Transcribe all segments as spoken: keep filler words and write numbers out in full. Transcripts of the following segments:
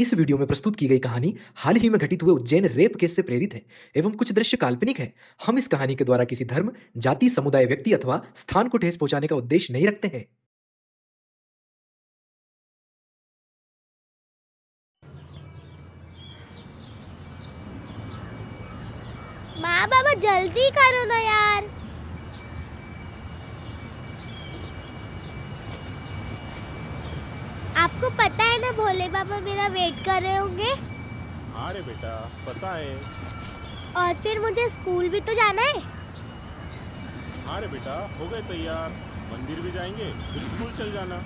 इस वीडियो में प्रस्तुत की गई कहानी हाल ही में घटित हुए उज्जैन रेप केस से प्रेरित है एवं कुछ दृश्य काल्पनिक हैं। हम इस कहानी के द्वारा किसी धर्म, जाति, समुदाय, व्यक्ति अथवा स्थान को ठेस पहुंचाने का उद्देश्य नहीं रखते हैं। माँ बाबा जल्दी करो ना यार। आपको पता है ना भोले बाबा मेरा वेट कर रहे होंगे। हाँ रे बेटा, पता है। और फिर मुझे स्कूल भी तो जाना है। हाँ रे बेटा, हो गए तैयार। मंदिर भी जाएंगे, फिर स्कूल चल जाना।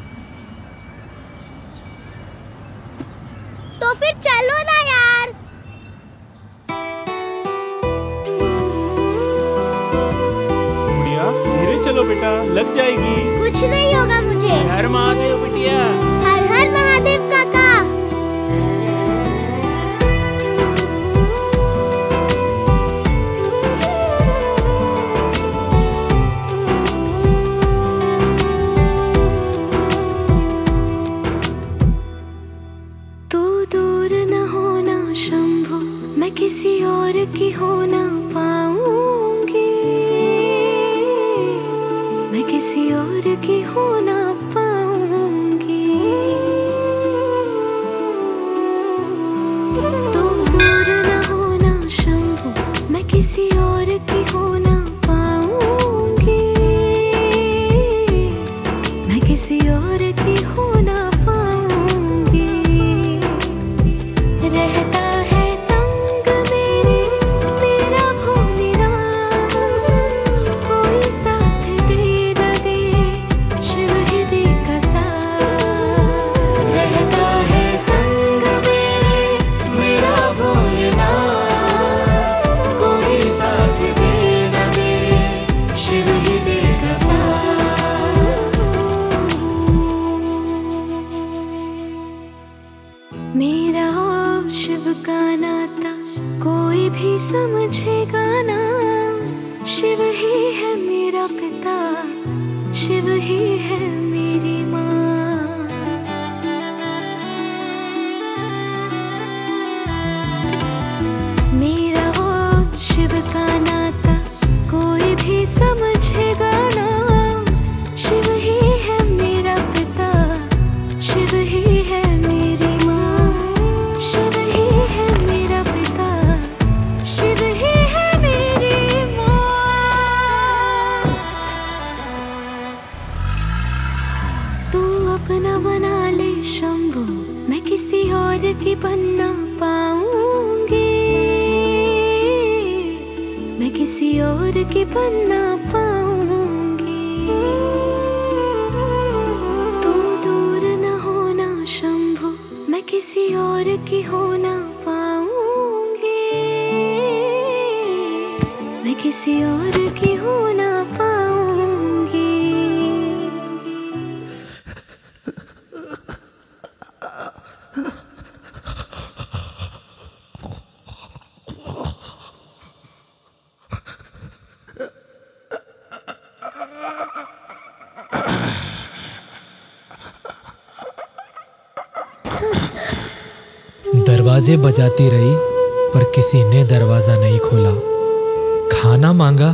तो फिर चलो ना यार। बुढ़िया धीरे चलो बेटा, लग जाएगी। कुछ नहीं होगा मुझे। हर महादेव बिटिया, हर महादेव काका। तू दूर न होना शंभू, मैं किसी और की हो ना पाऊंगी, मैं किसी और की हो ना समझेगा ना। शिव ही है मेरा पिता, शिव ही है मेरी माँ। मेरा वो शिव का नाता कोई भी समझेगा ना। शिव ही है मेरा पिता, शिव ही है मेरी माँ। शिव ही है मेरा पिता, शिव ही है मेरी माँ। तू अपना बना ले शंभू, मैं किसी और की बनना पाऊंगी, मैं किसी और की बनना पाऊंगी। तू दूर न होना शंभू, मैं किसी और की होना पाऊंगी, किसी और की हो ना पाऊंगी। दरवाजे बजाती रही पर किसी ने दरवाजा नहीं खोला। खाना मांगा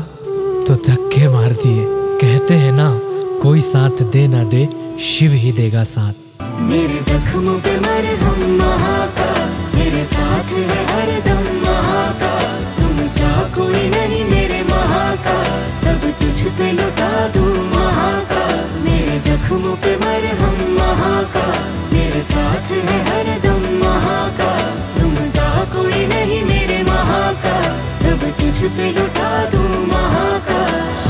तो धक्के मार दिए। कहते हैं ना, कोई साथ दे ना दे, शिव ही देगा साथ। मेरे जख्मों पे मरहम महाका, मेरे साथ है हरदम महाका। तुम सा कोई नहीं मेरे महाका, सब तुझ पे लुटा दूं महाका। मेरे जख्मों पे मरहम महाका, मेरे साथ है हरदम महाका। तुम सा कोई नहीं मेरे महाका, सब तुझ पे लुटा दूं महाकाल।